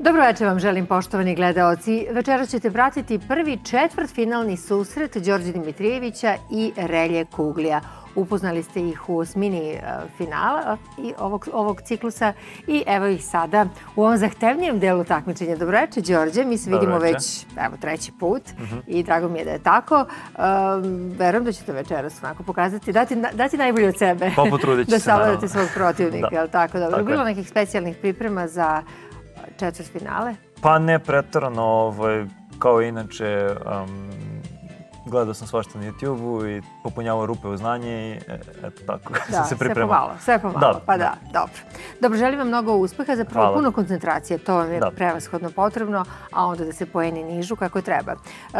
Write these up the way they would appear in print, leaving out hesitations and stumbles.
Dobro večer vam želim, poštovani gledaoci. Večeras ćete pratiti prvi četvrtfinalni susret Đorđe Dimitrijevića i Relje Kuglija. Upoznali ste ih u osmini finala ovog ciklusa i evo ih sada u ovom zahtevnijem delu takmičenja. Dobro večer, Đorđe. Mi se vidimo već treći put i drago mi je da je tako. Verujem da ćete večeras onako pokazati, dati najbolje od sebe. Potrudit ću se. Da savladate svog protivnika, je li tako? Dobro, bilo nekih specijalnih priprema za četvrtfinale? Pa ne preterano, kao i inače. Gledao sam svašta na YouTube-u i popunjavao rupe u znanje i eto tako sam se pripremao. Da, sve pomalo, pa da, dobro. Dobro, želim vam mnogo uspeha, zapravo puno koncentracije, to vam je prevashodno potrebno, a onda da se poeni nižu kako treba.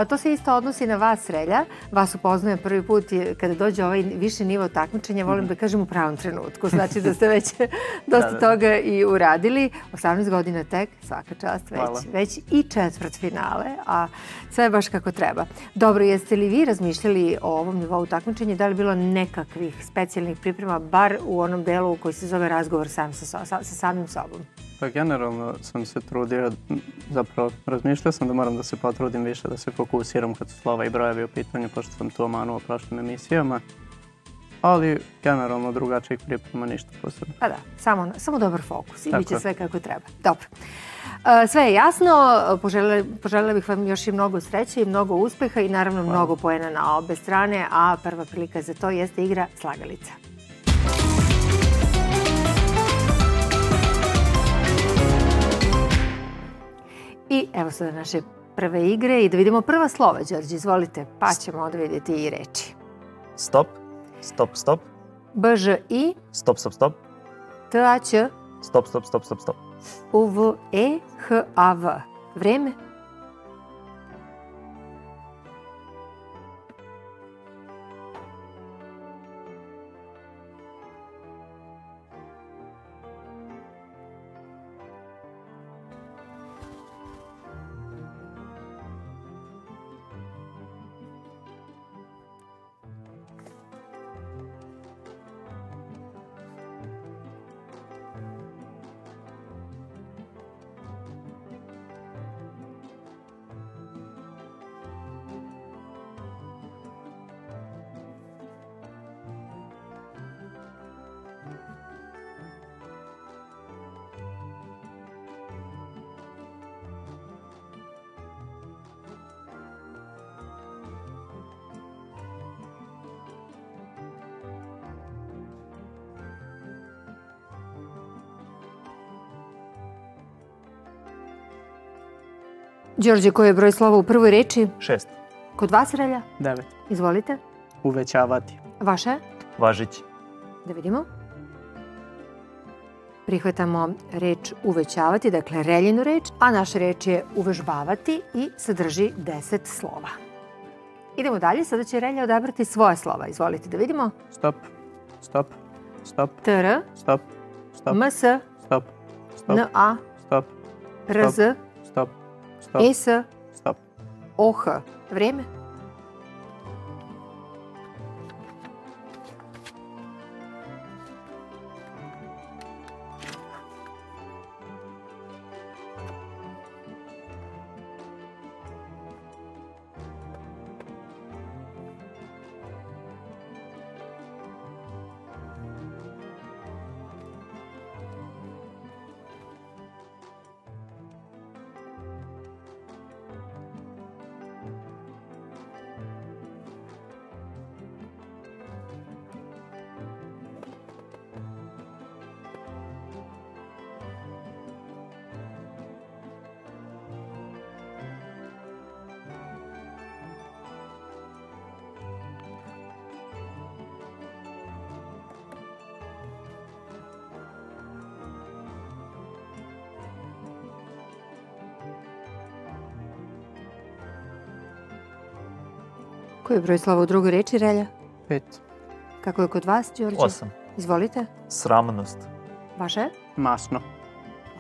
To se isto odnosi na vas, Relja. Vas upoznajem prvi put kada dođe ovaj viši nivo takmičenja, volim da kažem u pravom trenutku, znači da ste već dosta toga i uradili. 18 godina tek, svaka čast, već i četvrtfinale, a sve baš kako treba. Dobro, jeste li vi razmišljali o ovom nivou takmičenja? Da li je bilo nekakvih specijalnih priprema, bar u onom delu koji se zove razgovor sa samim sobom? Pa generalno sam se trudio, zapravo razmišljao sam da moram da se potrudim više, da se fokusiram kad su slova i brojevi u pitanju, pošto sam to omanuo u prošlim emisijama. Ali generalno drugačijih priprema, ništa posebno. Pa da, samo dobar fokus i bit će sve kako treba. Dobro. Sve je jasno, poželjela bih vam još i mnogo sreće i mnogo uspeha i naravno mnogo poena na obe strane, a prva prilika za to jeste igra Slagalica. I evo sada naše prve igre i da vidimo prva slova, Đorđe, izvolite, pa ćemo onda vidjeti i reči. Stop, stop, stop. BŽI. Stop, stop, stop. TAČ. Stop, stop, stop, stop, stop. UVEHAV. Vreme. Đorđe, koji je broj slova u prvoj reči? 6. Kod vas, Relja? 9. Izvolite. Uvećavati. Vaše? Važići. Da vidimo. Prihvatamo reč uvećavati, dakle Reljinu reč, a naša reč je uvežbavati i sadrži 10 slova. Idemo dalje, sada će Relja odabrati svoje slova. Izvolite, da vidimo. Stop, stop, stop. TR. Stop, stop. MS. Stop, stop. NA. Stop, stop. RZ. Stop. ES. Stop. OH. Vreme. Koji je broj slova u drugoj reči, Relja? 5. Kako je kod vas, Đorđe? 8. Izvolite. Sramnost. Vaše? Masno.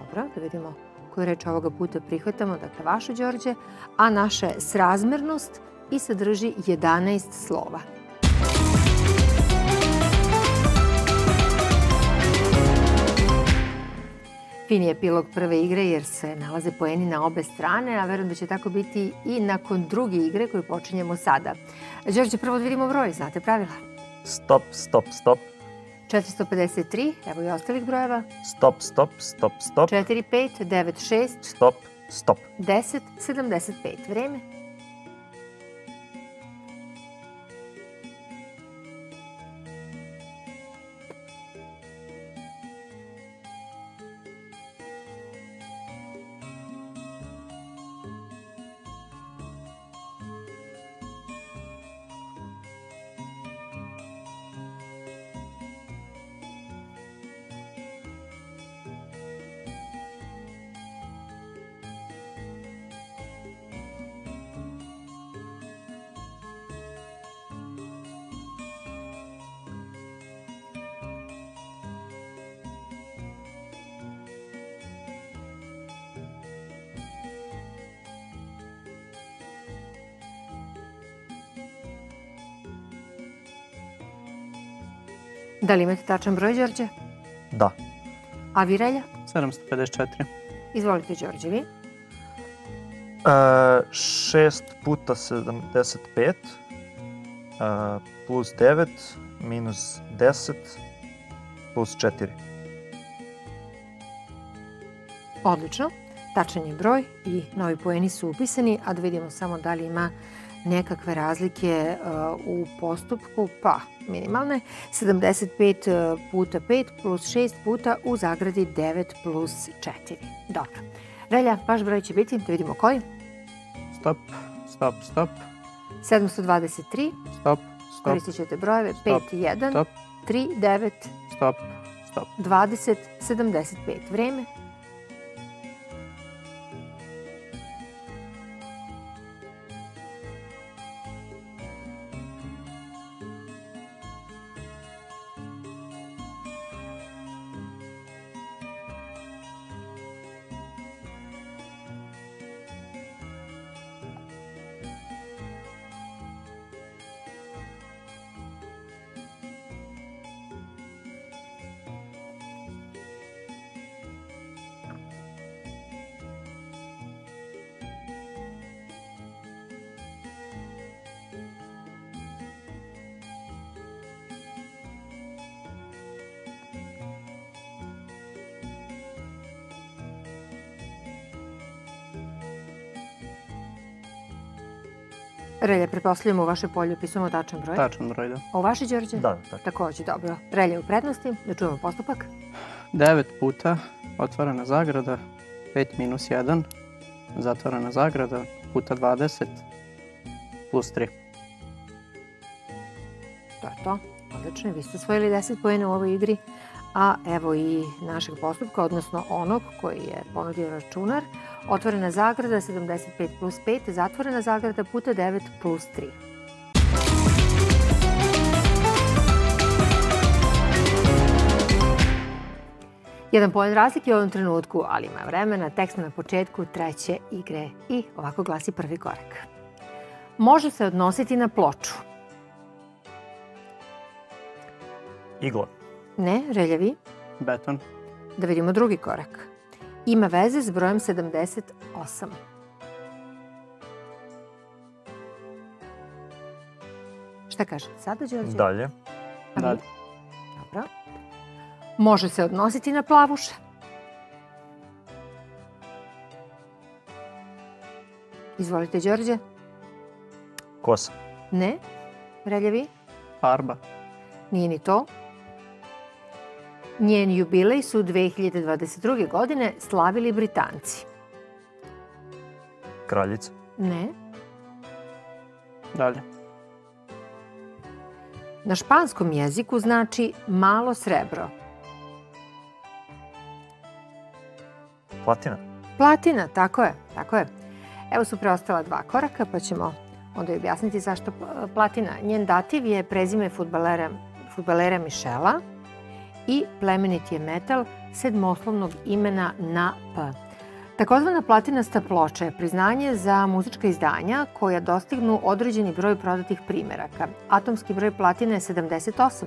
Dobro, da vidimo koju reč ovoga puta prihvatamo, dakle vašu, Đorđe, a naša je srazmernost i sadrži 11 slova. Fin je epilog prve igre jer se nalaze poeni na obe strane, a verujem da će tako biti i nakon druge igre koju počinjemo sada. Đorđe, prvo da vidimo broj, znate pravila. Stop, stop, stop. 453, evo i ostalih brojeva. Stop, stop, stop, stop. 4, 5, 9, 6. Stop, stop. 10, 75, vreme. Da li imate tačan broj, Đorđe? Da. A vi, Relja? 754. Izvolite, Đorđe, vi? 6 puta 75 plus 9 minus 10 plus 4. Odlično. Tačan je broj i novi poeni su upisani, a da vidimo samo da li ima nekakve razlike u postupku, pa minimalne, 75 puta 5 plus 6 puta u zagradi 9 plus 4. Dobro. Relja, vaš broj će biti, da vidimo koji. Stop, stop, stop. 723. Stop, stop. Koristit ćete brojeve 5, 1, 3, 9. Stop, stop. 20, 75. Vreme. Relja, pretpostavljamo u vašoj polju upisujemo tačan broj? Tačan broj, da. A u vašoj, Đorđe? Da, tako. Takođe, dobro. Relja u prednosti, da čujemo postupak. 9 puta otvorena zagrada, 5 minus 1, zatvorena zagrada, puta 20, plus 3. To je to. Odlično, vi ste osvojili 10 poena u ovoj igri, a evo i našeg postupka, odnosno onog koji je ponudio računar. Otvorena zagrada 75 plus 5, zatvorena zagrada puta 9 plus 3. Jedan poen razlike u ovom trenutku, ali ima vremena, tekst na početku treće igre i ovako glasi prvi korak. Može se odnositi na ploču. Igla. Ne, Reljevi. Beton. Da vidimo drugi korak. Ima veze s brojem 78. Šta kažete sada, Đorđe? Dalje. Dalje. Dobro. Može se odnositi na plavuše. Izvolite, Đorđe. Kosa. Ne. Reljevi? Farba. Nije ni to. Njen jubilej su 2022. godine slavili Britanci. Kraljica. Ne. Dalje. Na španskom jeziku znači malo srebro. Platina. Platina, tako je, tako je. Evo su preostala dva koraka, pa ćemo onda objasniti zašto platina. Njen dativ je prezime fudbalera Michela i plemenit je metal sedmoslovnog imena na P. Takozvana platinasta ploča je priznanje za muzička izdanja koja dostignu određeni broj prodatih primeraka. Atomski broj platine je 78.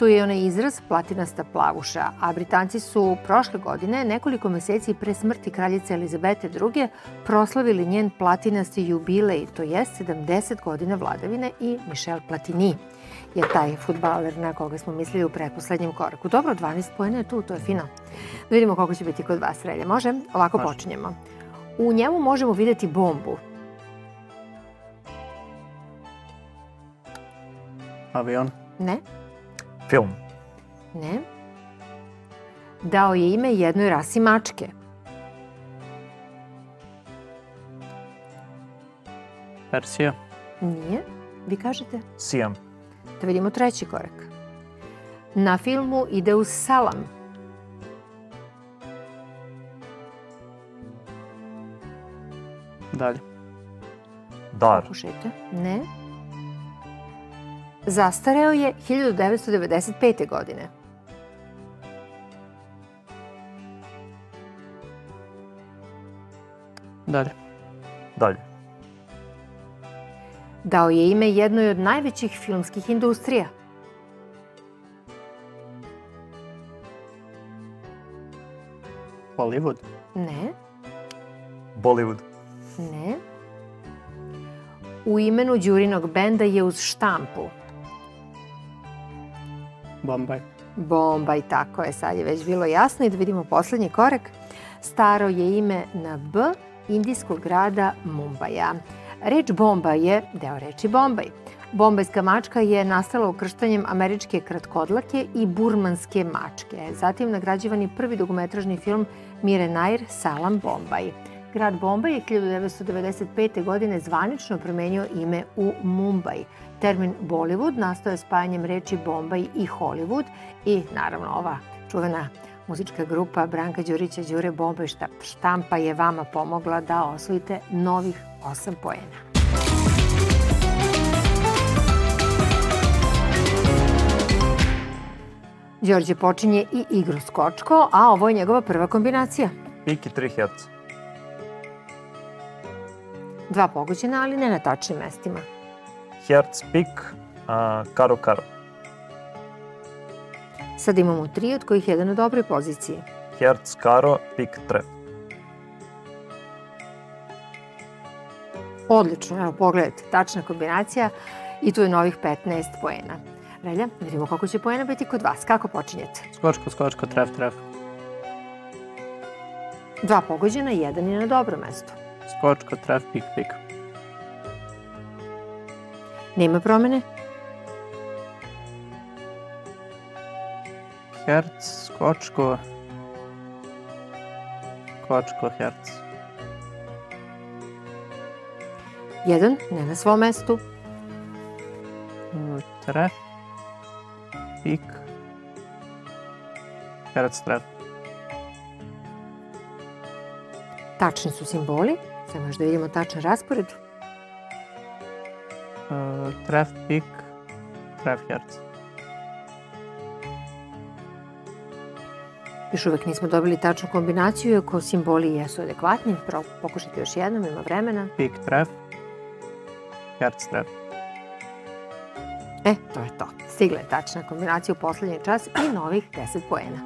To je onaj izraz platinasta plavuša, a Britanci su prošle godine, nekoliko meseci pre smrti kraljice Elizabete II, proslavili njen platinasti jubilej, to je 70 godina vladavine i Michel Platini je taj fudbaler na koga smo mislili u pretposlednjem koraku. Dobro, 12 poena je tu, to je fino. Da vidimo koliko će biti kod vas, Relja. Može? Ovako počinjemo. U njemu možemo videti bombu. Avion? Ne. Film? Ne. Dao je ime jednoj rasi mačke. Persija? Nije. Vi kažete? Sijam. Da vidimo treći korak. Na filmu ide uz salam. Dalje. Dar? Pokušajte. Ne. Zastareo je 1995. godine. Dalje. Dalje. Dao je ime jednoj od najvećih filmskih industrija. Hollywood? Ne. Bollywood? Ne. U imenu Đurinog benda je uz štampu. Bombaj. Bombaj, tako je, sad je već bilo jasno. I da vidimo poslednji korak. Staro je ime na B indijskog grada Mumbaja. Reč bomba je deo reči Bombaj. Bombajska mačka je nastala ukrštanjem američke kratkodlake i burmanske mačke. Zatim nagrađivan je prvi dugometražni film Mire Nair Salam Bombaj. Grad Bombaj je 1995. godine zvanično promenio ime u Mumbaj. Termin Bollywood nastao je spajanjem reči Bombaj i Hollywood i naravno ova čuvena muzička grupa Branka Đurića Đure Bombaj Štampa je vama pomogla da osvojite novih 8 poena. Đorđe počinje i igru Skočko, a ovo je njegova prva kombinacija. Pik i 3 herca. Dva pogođena, ali ne na tačnim mestima. Herc, pik, karo, karo. Sad imamo tri, od kojih jedan u dobroj poziciji. Herc, karo, pik, tref. Odlično, evo pogledajte, tačna kombinacija i tu je novih 15 poena. Relja, vidimo kako će poena biti kod vas. Kako počinjete? Skočko, skočko, tref, tref. Dva pogođena, jedan je na dobro mesto. Skočko, tref, pik, pik. Nema promene. Herc, skočko. Skočko, herc. Jedan, ne na svom mestu. Tref, pik. Herc, tref. Tačni su simboli. Sada možda vidimo tačan raspored. Tref, pik, tref, herc. Još uvek nismo dobili tačnu kombinaciju, iako simboli jesu adekvatni. Pokušajte još jednom, ima vremena. Pik, tref, herc, tref. E, to je to. Stigla je tačna kombinacija u poslednji čas i novih 10 poena.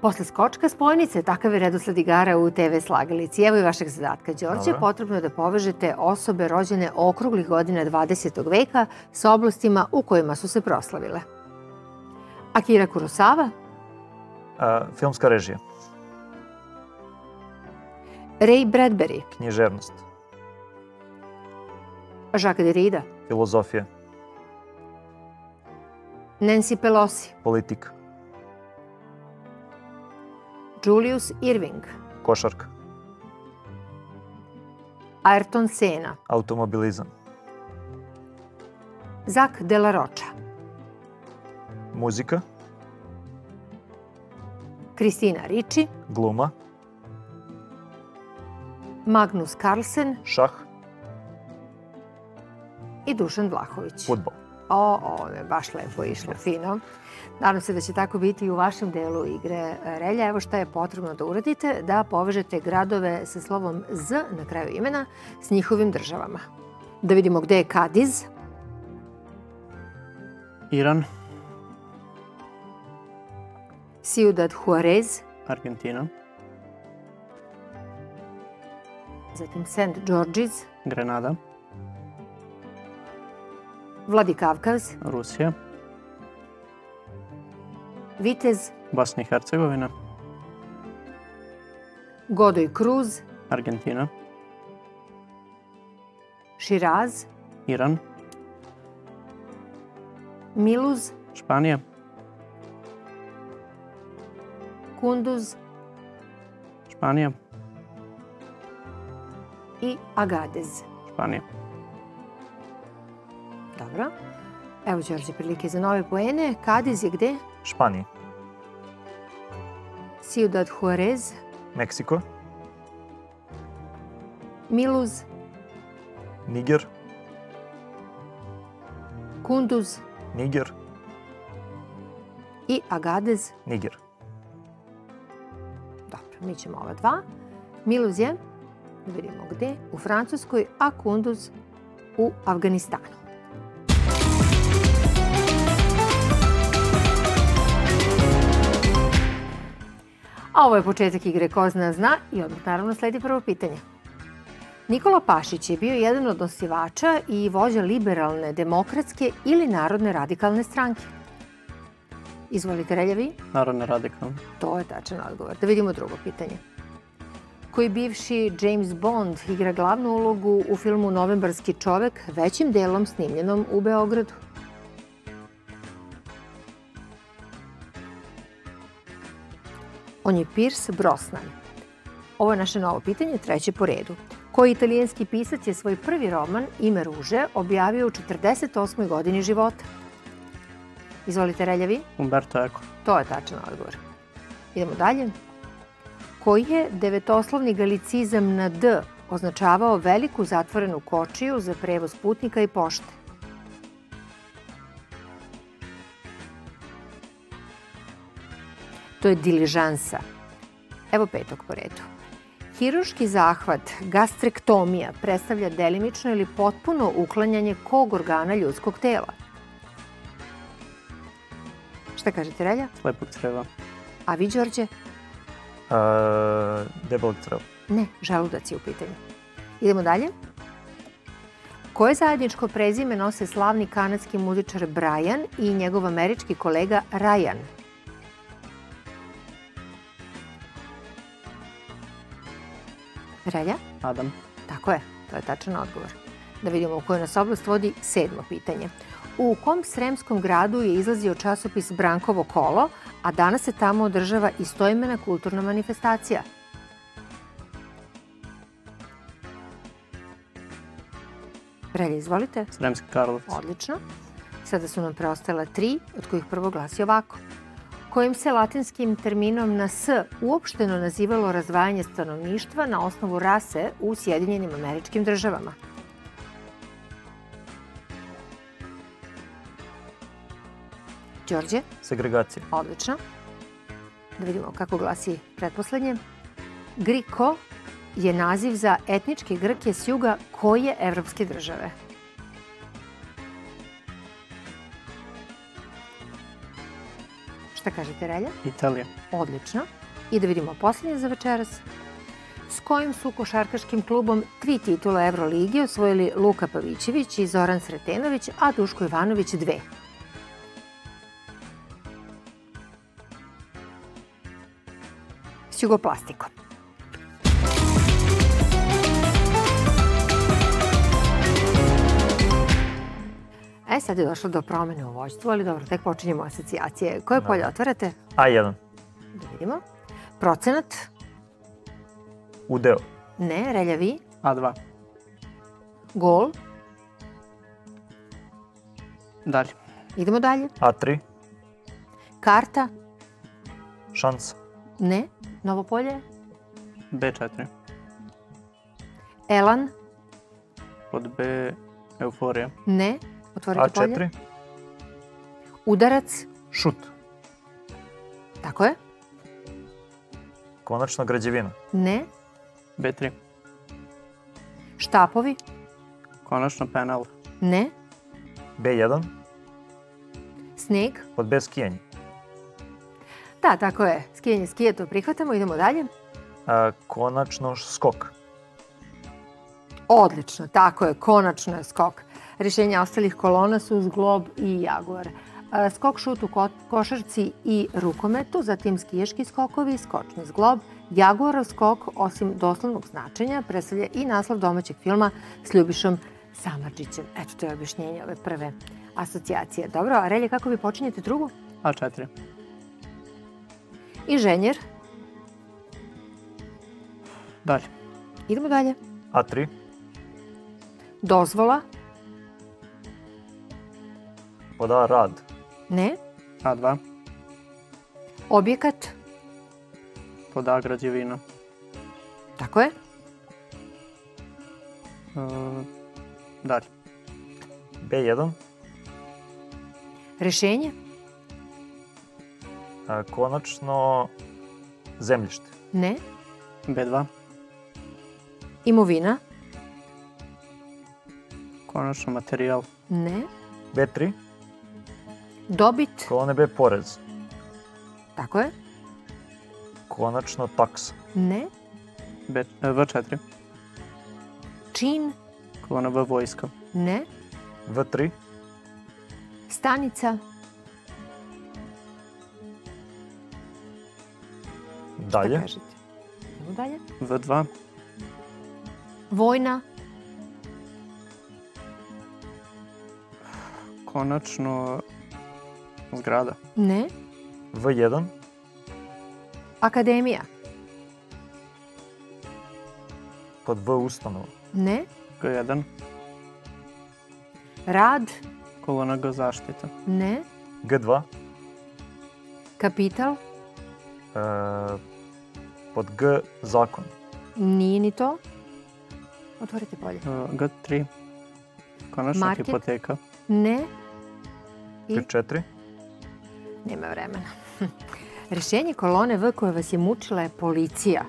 Posle Skočka, Spojnice, takav je redosled igara u TV Slagalici. Evo i vašeg zadatka, Đorđe. Potrebno je da povežete osobe rođene okruglih godina 20. veka sa oblastima u kojima su se proslavile. Akira Kurosava? Filmska režija. Ray Bradbury? Književnost. Jacques Derrida? Filozofija. Nancy Pelosi? Politika. Julius Irving? Košarka. Ayrton Sena? Automobilizam. Zak Delaroča? Muzika. Kristina Riči? Gluma. Magnus Carlsen? Šah. I Dušan Vlahović? Fudbal. Ovo je baš lepo išlo, fino. Nadam se da će tako biti i u vašem delu igre Relja. Evo šta je potrebno da uradite, da povežete gradove sa slovom Z na kraju imena s njihovim državama. Da vidimo gde je Kadiz. Iran. Ciudad Juarez. Argentina. Zatim St. George's. Grenada. Vladikavkaz. Rusija. Vitez. Bosna i Hercegovina. Godoy Cruz. Argentina. Širaz. Iran. Miluz. Španija. Kunduz. Španija. I Agadez. Španija. Dobro. Evo Đorđe prilike za nove poene. Kadiz je gde? Španija. Ciudad Juarez. Meksiko. Miluz. Niger. Kunduz. Niger. I Agadez. Niger. Dobro, mi ćemo ova dva. Miluz je, da vidimo gde, u Francuskoj, a Kunduz u Afganistanu. A ovo je početak igre Ko zna zna i odmah naravno sledi prvo pitanje. Nikola Pašić je bio jedan od osnivača i vođa liberalne, demokratske ili narodne radikalne stranke. Izvolite, Relja, vi? Narodne radikalne. To je tačan odgovor. Da vidimo drugo pitanje. Koji bivši James Bond igra glavnu ulogu u filmu Novembarski čovek, većim delom snimljenom u Beogradu? On je Pierce Brosnan. Ovo je naše novo pitanje, treće po redu. Koji italijanski pisac je svoj prvi roman, Ime ruže, objavio u 48. godini života? Izvolite, Relja, vi? Umberto Eko. To je tačan odgovor. Idemo dalje. Koji je devetoslovni galicizam na D označavao veliku zatvorenu kočiju za prevoz putnika i pošte? To je diližansa. Evo petog po redu. Hiruški zahvat, gastrektomija, predstavlja delimično ili potpuno uklanjanje kog organa ljudskog tela? Šta kažete, Relja? Slepog creva. A vi, Đorđe? Debelog creva. Ne, želudac je u pitanju. Idemo dalje. Koje zajedničko prezime nose slavni kanadski muzičar Brian i njegov američki kolega Ryan? Relja? Adam. Tako je, to je tačan odgovor. Da vidimo u koju nas oblast vodi sedmo pitanje. U kom sremskom gradu je izlazio časopis Brankovo kolo, a danas se tamo održava istoimena kulturna manifestacija? Relja, izvolite. Sremski Karlovac. Odlično. Sada su nam preostala tri, od kojih prvo glasi ovako. Kojim se latinskim terminom na S uopšteno nazivalo razdvajanje stanovništva na osnovu rase u Sjedinjenim Američkim Državama? Đorđe? Segregacija. Odlično. Da vidimo kako glasi pretposlednje. Griko je naziv za etničke Grke s juga koje evropske države? Šta kažete, Relja? Italija. Odlično. I da vidimo posljednje za večeras. S kojim su košarkaškim klubom tri titula Evrolige osvojili Luka Pavićević i Zoran Sretenović, a Duško Ivanović dve? S Jugoplastikom. E, sad je došlo do promene u vođstvu, ali dobro, tek počinjemo asocijacije. Koje polje otvarate? A1. Da vidimo. Procenat? Udeo. Ne, Relja, vi? A2. Gol? Dalje. Idemo dalje. A3. Karta? Šansa. Ne, novo polje? B4. Elan? Pod B, euforija. Ne. Otvorite polje. A4. Udarac. Šut. Tako je. Konačno građevina. Ne. B3. Štapovi. Konačno penal. Ne. B1. Sneg. Od B skijanje. Da, tako je. Skijanje, skije, to prihvatamo. Idemo dalje. Konačno skok. Odlično, tako je. Konačno je skok. Rješenja ostalih kolona su zglob i jaguar. Skok, šut u košarci i rukometu, zatim skiješki skokovi, skočni zglob. Jaguarov skok, osim doslovnog značenja, predstavlja i naslov domaćeg filma s Ljubišom Samarčićem. Eto, to je objašnjenje ove prve asocijacije. Dobro, a Relja, kako vi počinjete drugu? A4. Inženjer. Dalje. Idemo dalje. A3. Dozvola. Pod A rad. Ne. A2. Objekat. Pod A građevina. Tako je. Dalje. B1. Rešenje. Konačno zemljište. Ne. B2. Imovina. Konačno materijal. Ne. B3. Dobit. Kolone B porez. Tako je. Konačno taks. Ne. V4. Čin. Kolona V vojska. Ne. V3. Stanica. Dalje. V2. Vojna. Konačno zgrada. Ne. V1. Akademija. Pod V ustanova. Ne. G1. Rad. Kolona G zaštita. Ne. G2. Kapital. Pod G zakon. Nije ni to. Otvorite polje. G3. Konačna hipoteka. Ne. G4. Nema vremena. Rešenje kolone V koje vas je mučila je policija,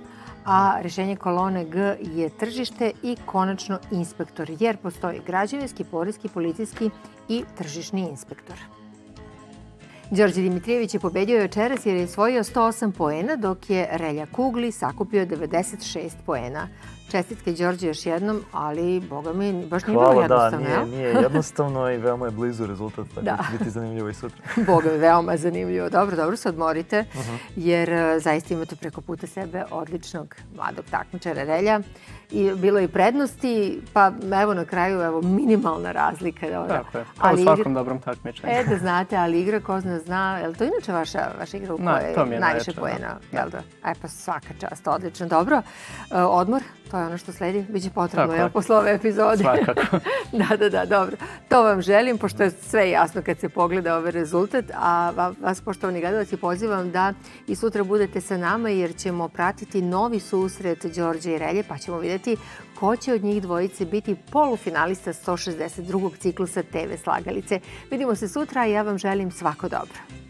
a rešenje kolone G je tržište i konačno inspektor, jer postoji građevinski, poreski, policijski i tržišni inspektor. Đorđe Dimitrijević je pobedio večeras jer je osvojio 108 poena, dok je Relja Kugli sakupio 96 poena. Čestitke, Đorđe, još jednom, ali, boga mi, baš nije bilo jednostavno. Hvala, da, nije jednostavno i veoma je blizu rezultat, tako da će biti zanimljivo i sutra. Boga mi, veoma je zanimljivo. Dobro, dobro se odmorite, jer zaista imate preko puta sebe odličnog mladog takmičara Relja. Bilo je i prednosti, pa evo na kraju minimalna razlika. Tako je, kao u svakom dobrom takmičanju. E, da znate, ali igra ko zna, je li to inače vaša igra u kojoj je najviše poena? E, pa svaka čast, odlično. Dobro, odmor, to je ono što sledi, biće potrebno posle ove epizode. Svakako. Da, dobro. To vam želim, pošto je sve jasno kad se pogleda ovaj rezultat, a vas, poštovani gledalci, pozivam da i sutra budete sa nama, jer ćemo pratiti novi susret Đorđe i Relje, pa ćemo vidjeti ko će od njih dvojice biti polufinalista 162. ciklusa TV Slagalice. Vidimo se sutra i ja vam želim svako dobro.